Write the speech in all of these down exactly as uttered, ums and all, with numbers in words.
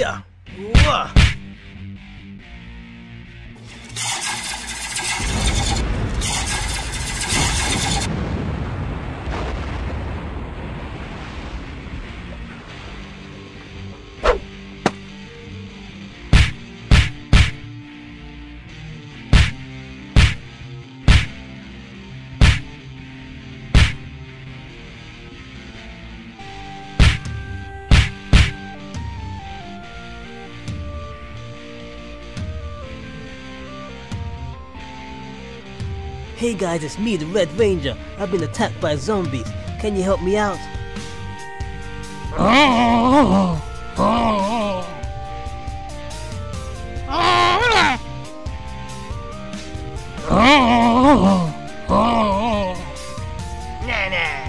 Yeah. Wah. Hey guys, it's me, the Red Ranger. I've been attacked by zombies. Can you help me out? Oh, oh, oh. Oh, oh, oh. Nah, nah.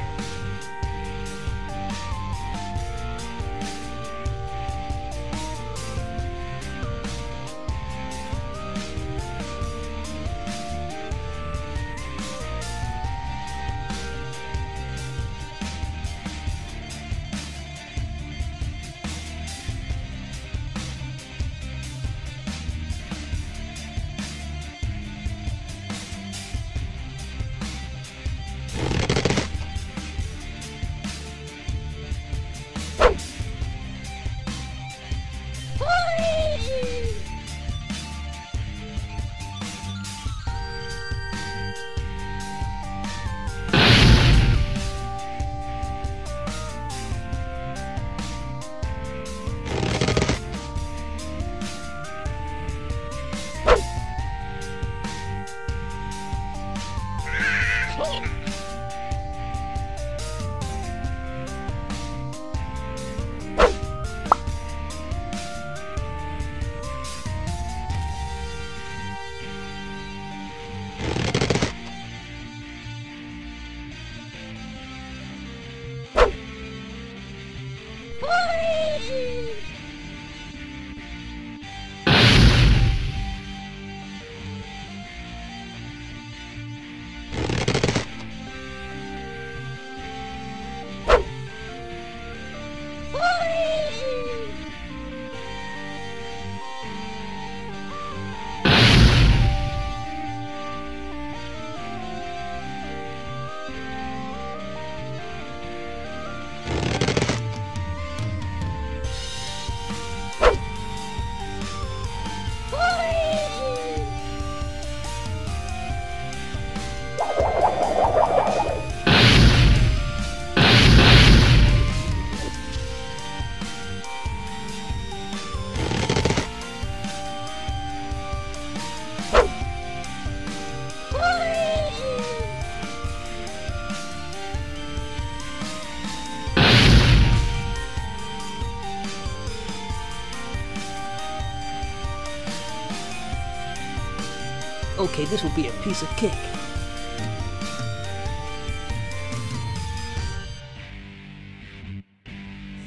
Okay, this will be a piece of cake.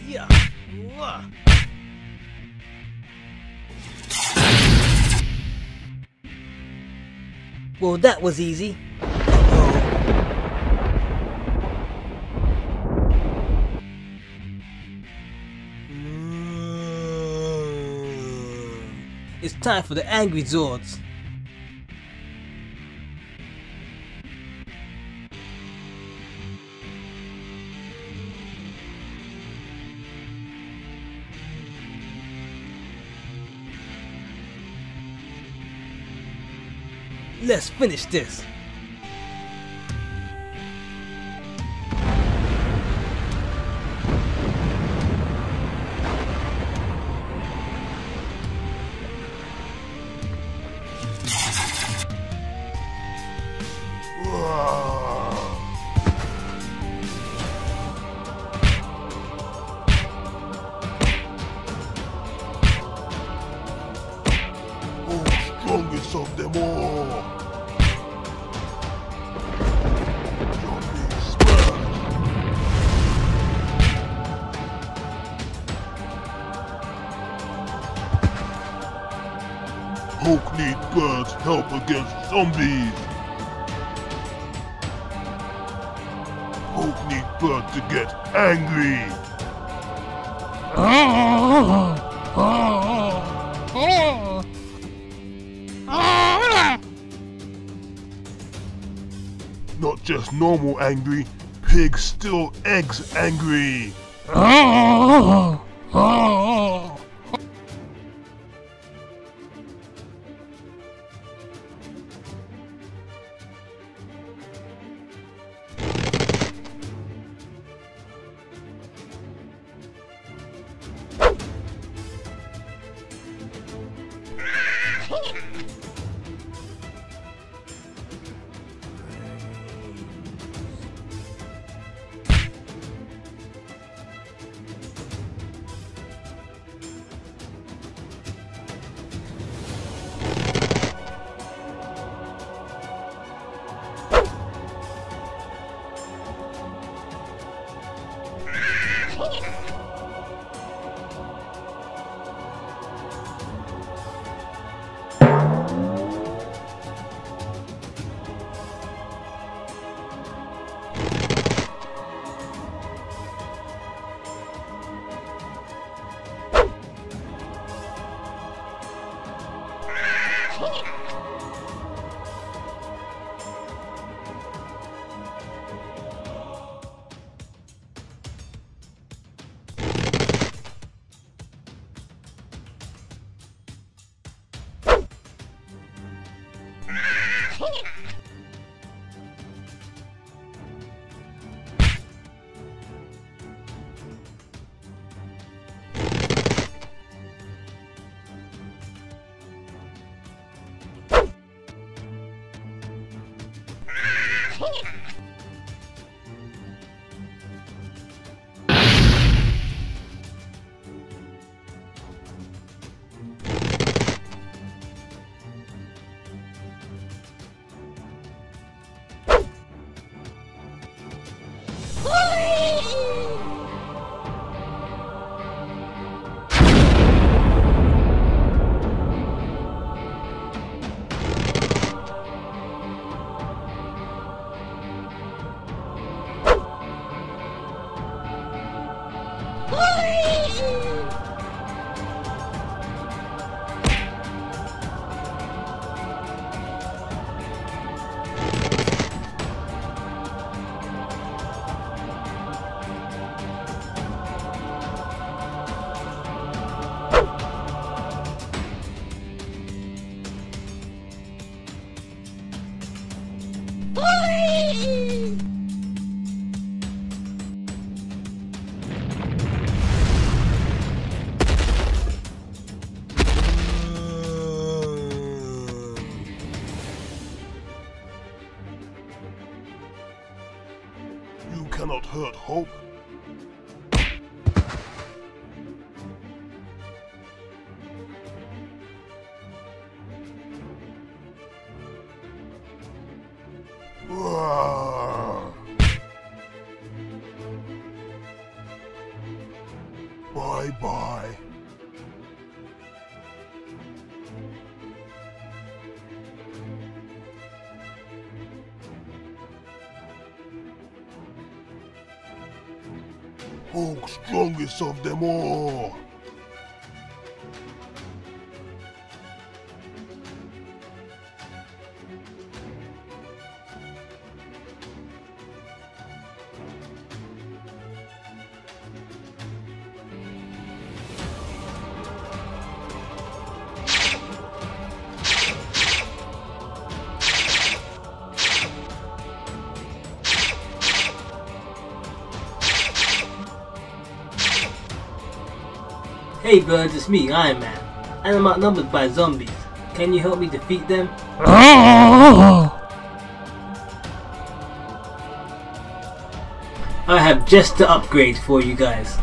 Yeah. Wah. Well, that was easy. It's time for the Angry Zords. Let's finish this. Hulk need birds help against zombies. Hulk need birds to get angry. just normal angry. Pig still eggs angry. Cannot hurt hope. Bye-bye. Hulk, strongest of them all. Hey birds, it's me, Iron Man, and I'm outnumbered by zombies. Can you help me defeat them? I have just the upgrade for you guys.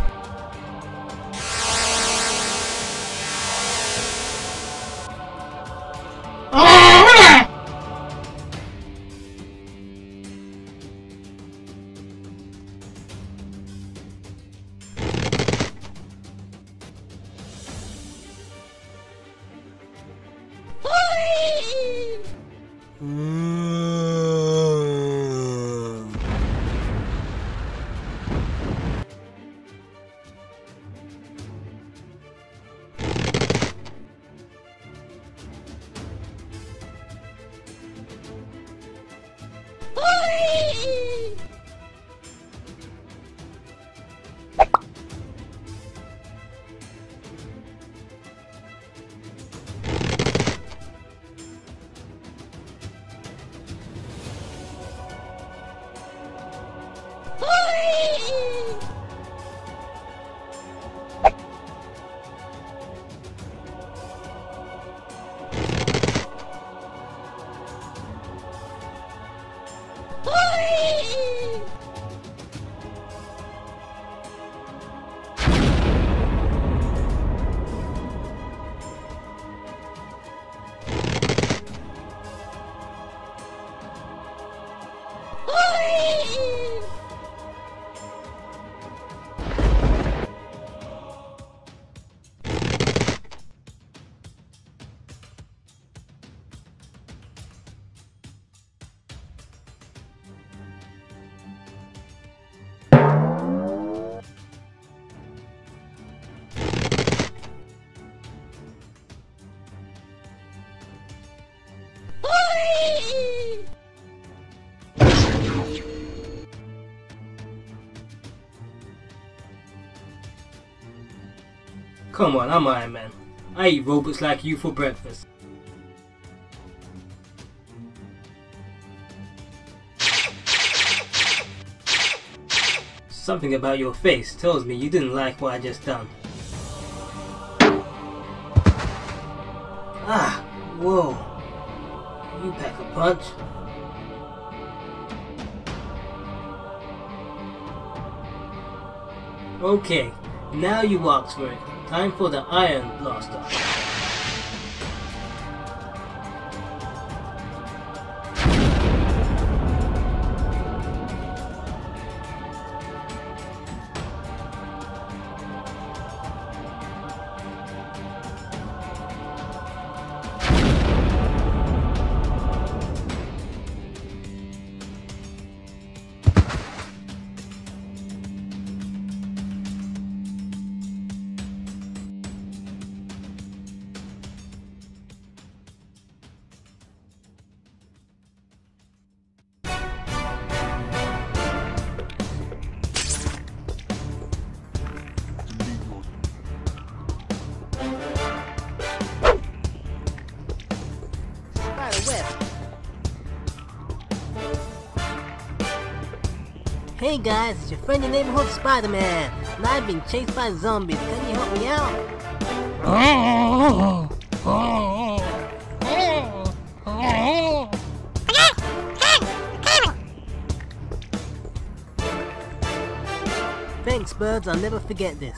Whee! Come on, I'm Iron Man. I eat robots like you for breakfast. Something about your face tells me you didn't like what I just done. Ah! Whoa! You pack a punch. Okay, now you ask for it. Time for the Iron Blaster. Hey guys, it's your friendly neighborhood Spider-Man, and I've been chased by zombies. Can you help me out? Thanks birds, I'll never forget this.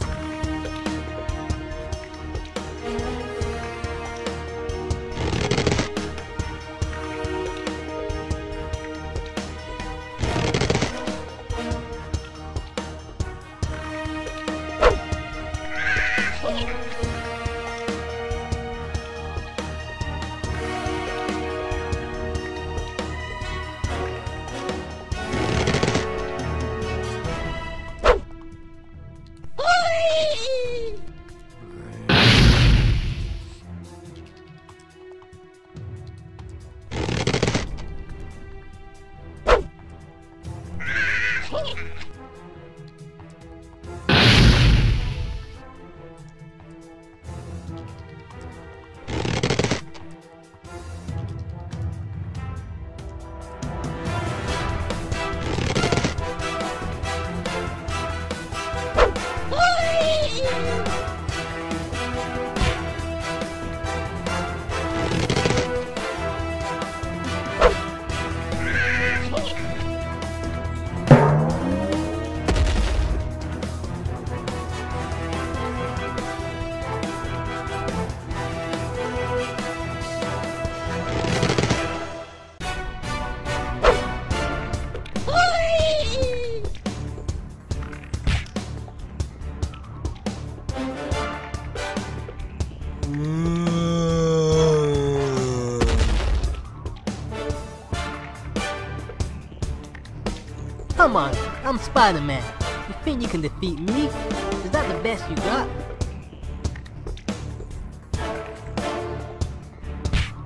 Come on, I'm Spider-Man. You think you can defeat me? Is that the best you got?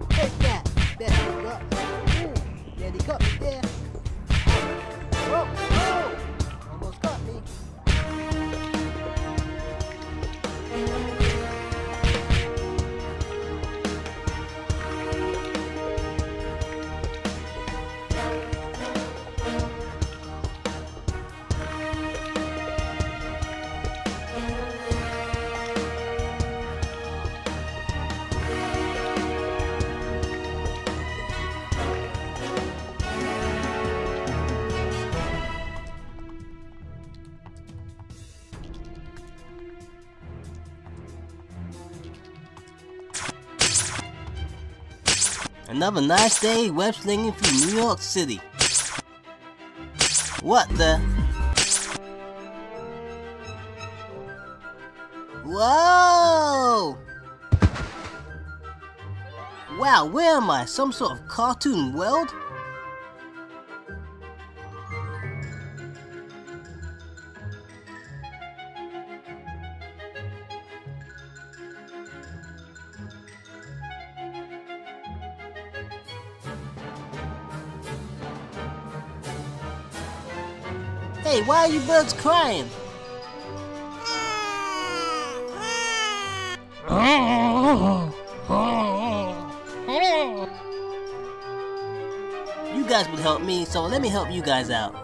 Take that, best you got. Ooh, yeah, they got me there. Whoa, whoa, almost got me. Another nice day web slinging through New York City. What the? Whoa! Wow, where am I? Some sort of cartoon world? Hey, why are you birds crying? You guys would help me, so let me help you guys out.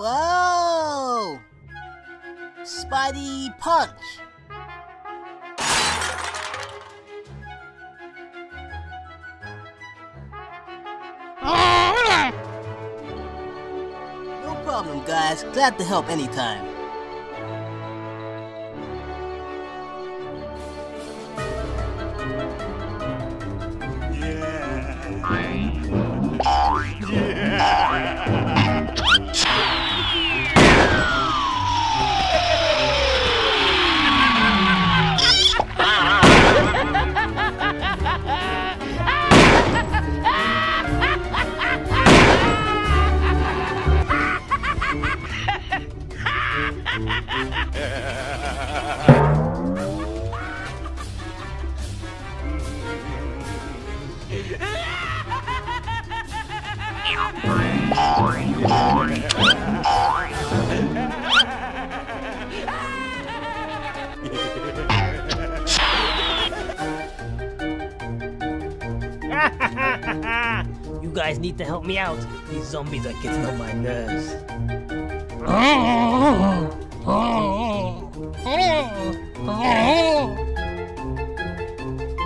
Whoa! Spidey punch! No problem, guys. Glad to help anytime. Yeah! Yeah! You guys need to help me out. These zombies are getting on my nerves.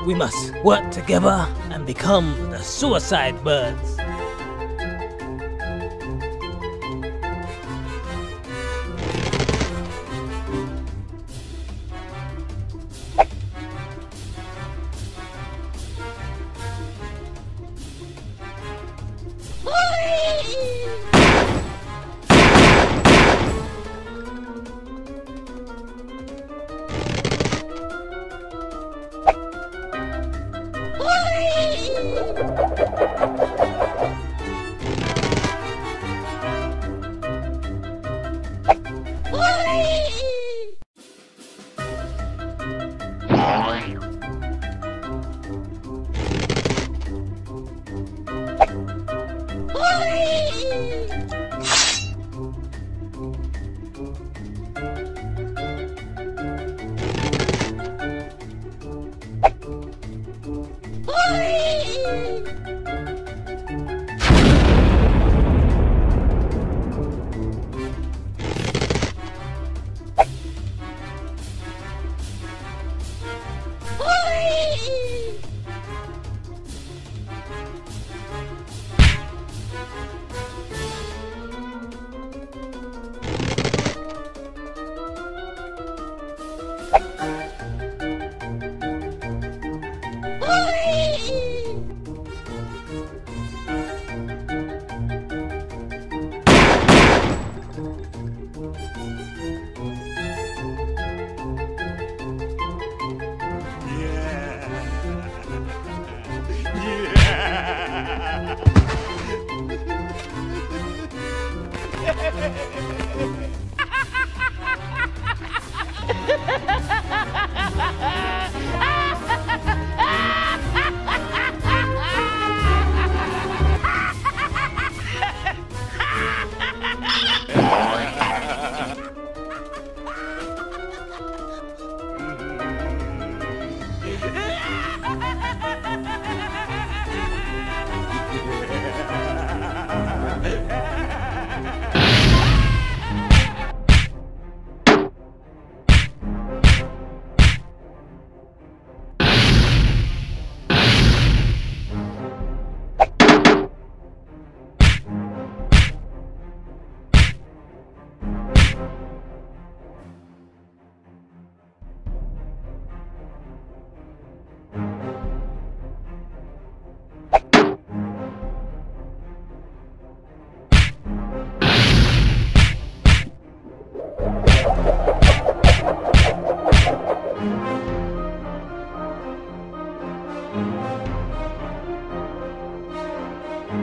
We must work together and become the Suicide Birds.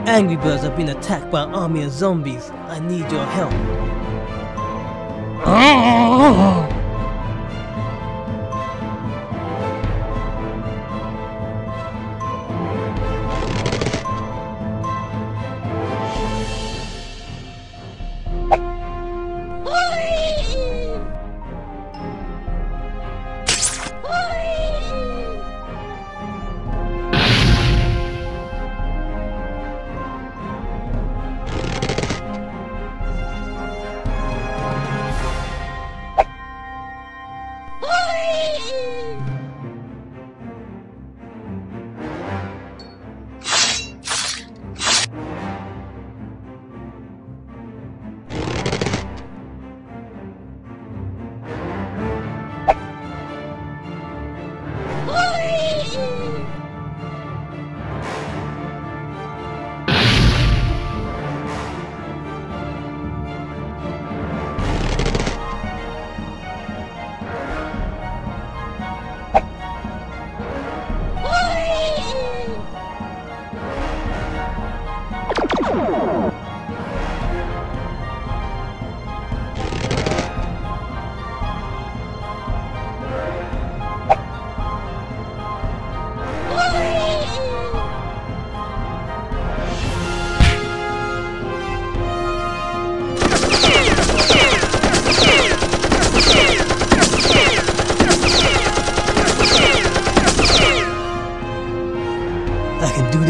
Angry Birds have been attacked by an army of zombies. I need your help. Oh!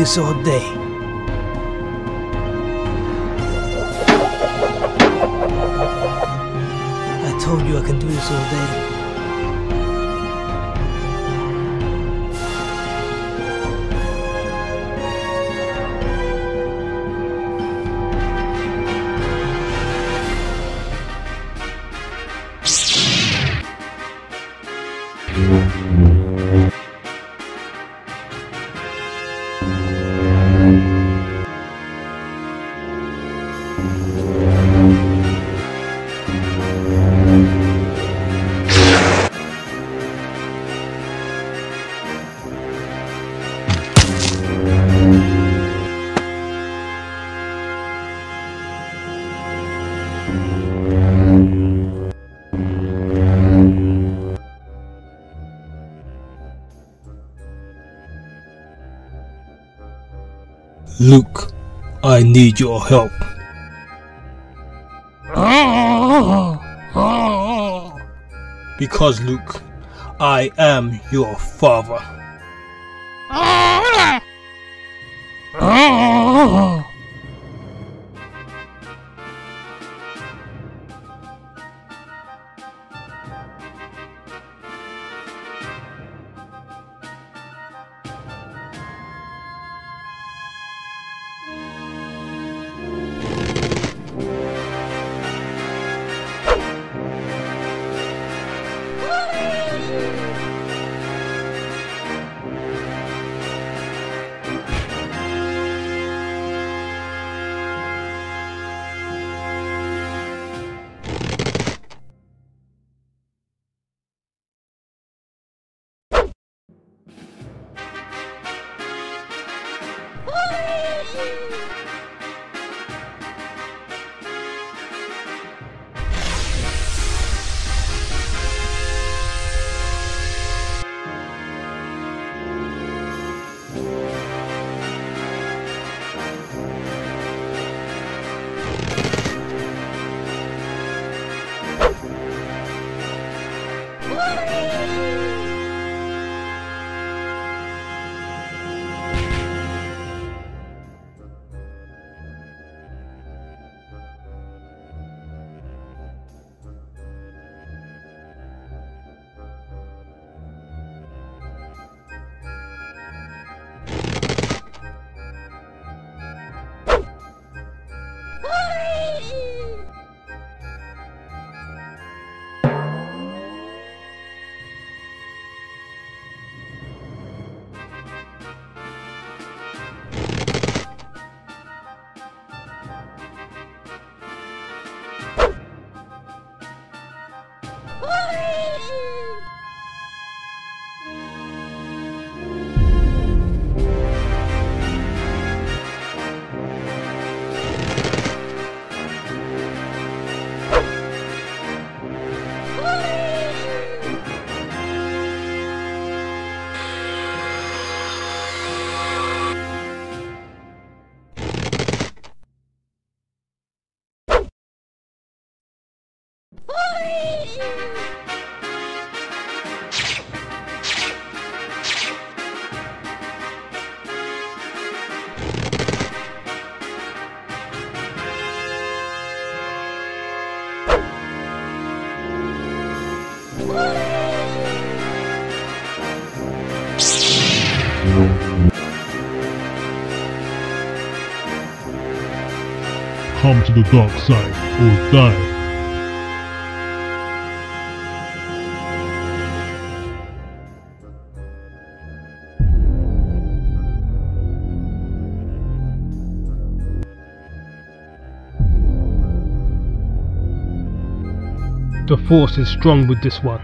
This all day. I told you I can do this all day. Luke, I need your help. Because Luke, I am your father. Come to the dark side or die. The force is strong with this one.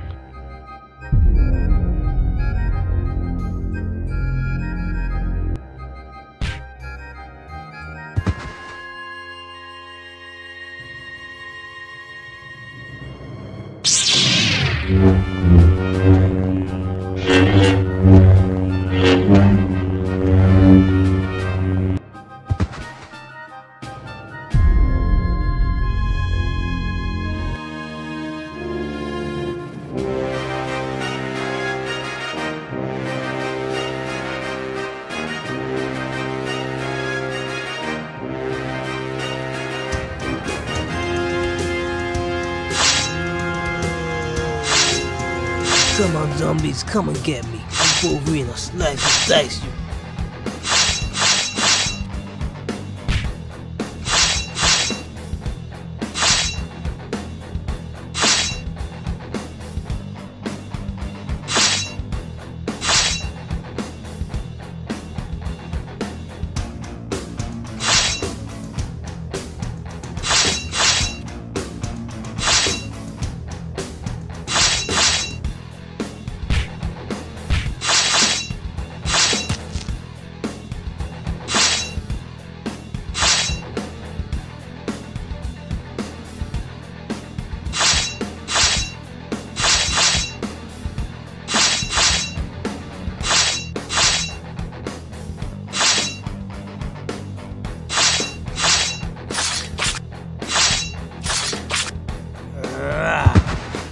Come on, zombies, come and get me. I'm Wolverine, I'll slice and dice you.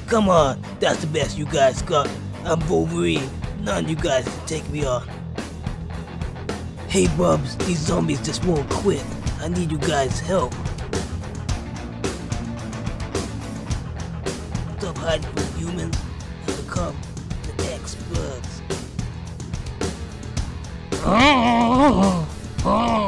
Come on, that's the best you guys got. I'm Wolverine, none of you guys can take me on. Hey Bubs, these zombies just won't quit. I need you guys' help. Stop hiding from humans and become the experts. Oh, oh, oh.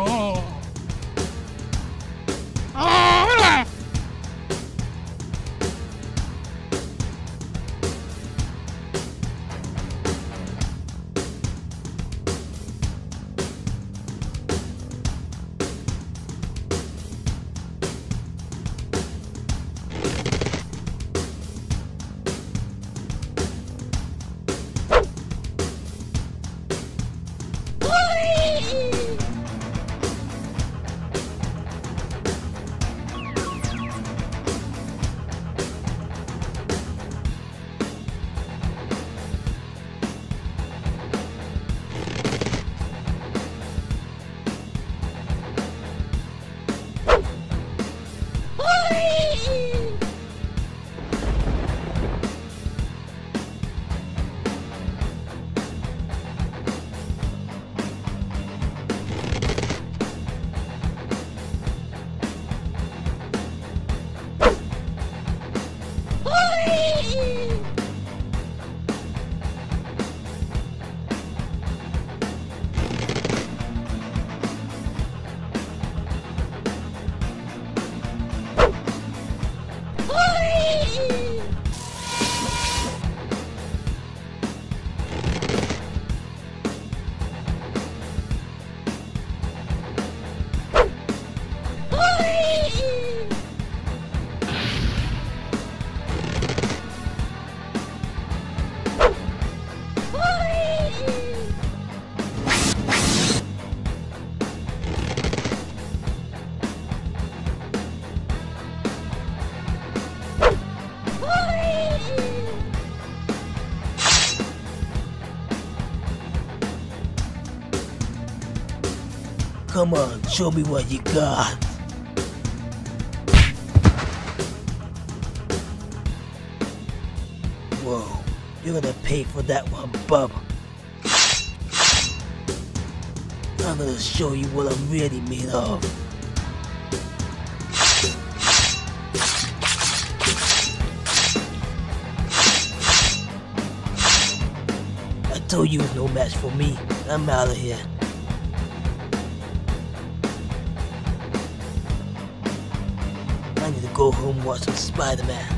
Come on, show me what you got. Whoa, you're gonna pay for that one, Bubba. I'm gonna show you what I'm really made of. I told you no match for me. I'm out of here. I need to go home and watch some Spider-Man.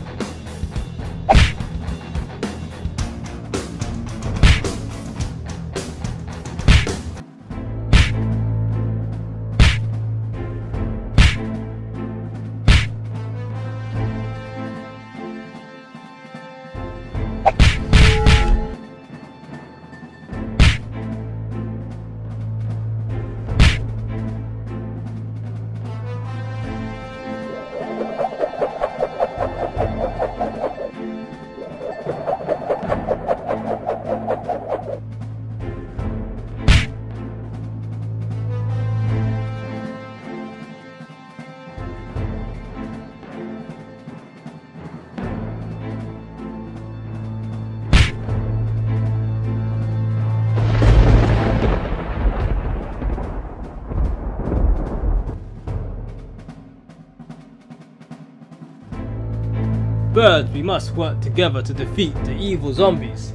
Birds, we must work together to defeat the evil zombies.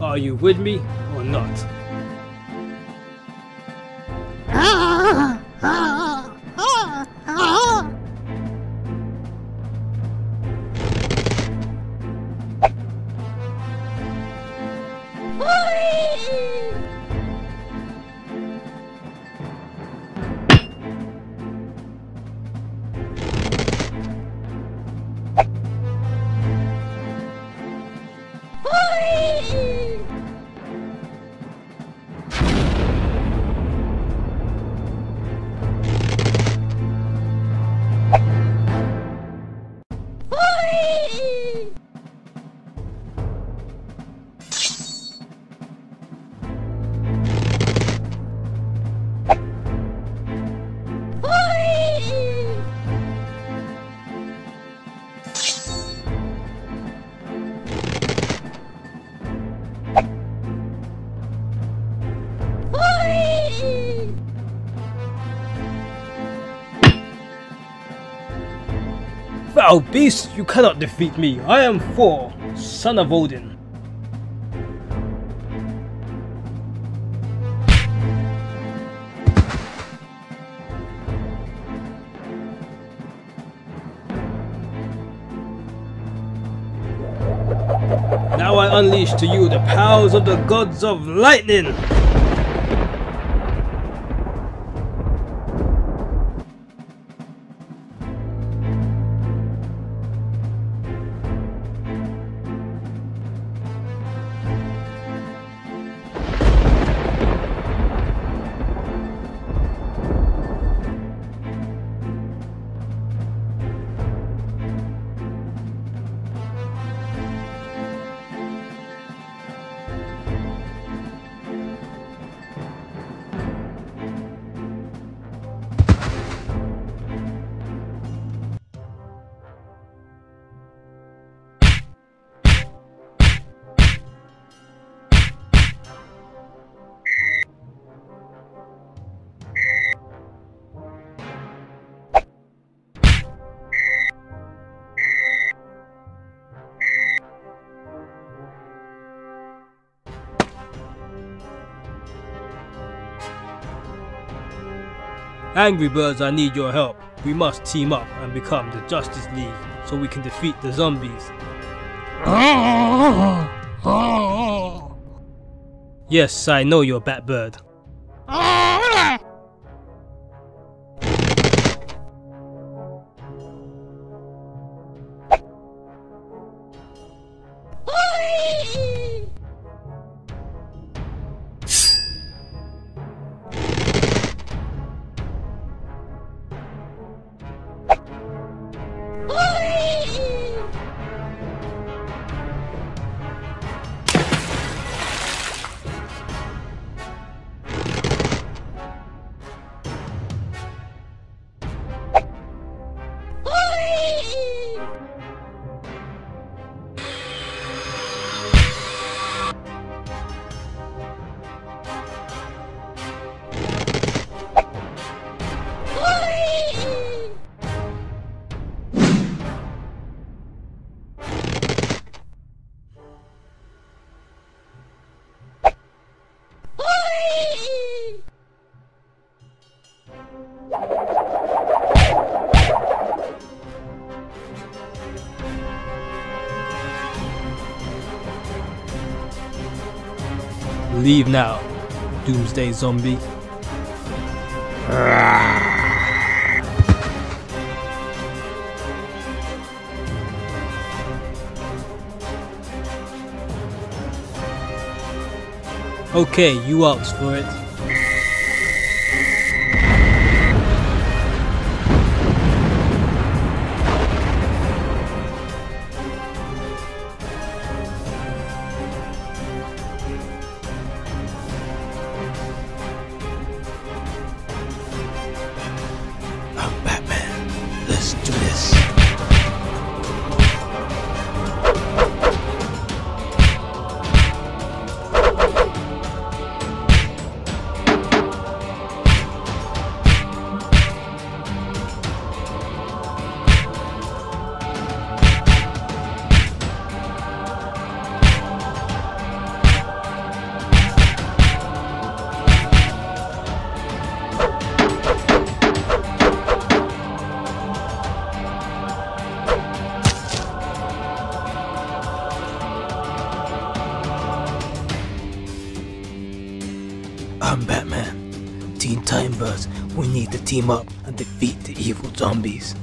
Are you with me or not? Thou beast, you cannot defeat me. I am Thor, son of Odin. Now I unleash to you the powers of the gods of lightning. Angry Birds, I need your help. We must team up and become the Justice League so we can defeat the zombies. Yes, I know you're Batbird. Leave now, doomsday zombie. Okay, you out for it. I'm Batman. Teen Time Birds, we need to team up and defeat the evil zombies.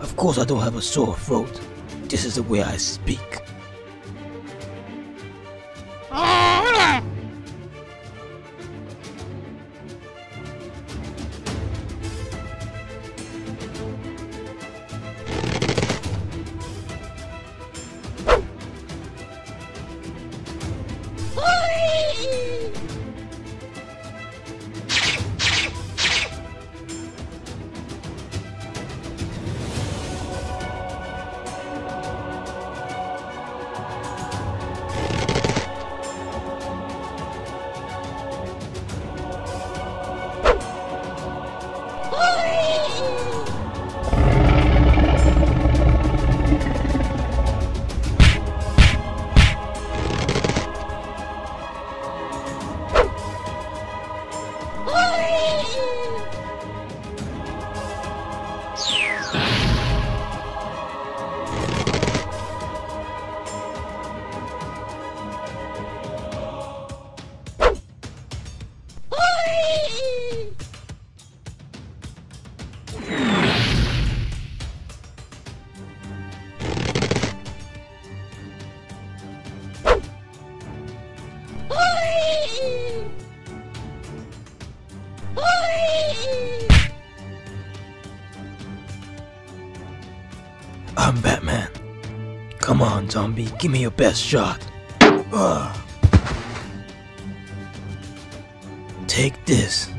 Of course I don't have a sore throat. This is the way I speak. I'm Batman. Come on, zombie, give me your best shot. Ugh. Take this.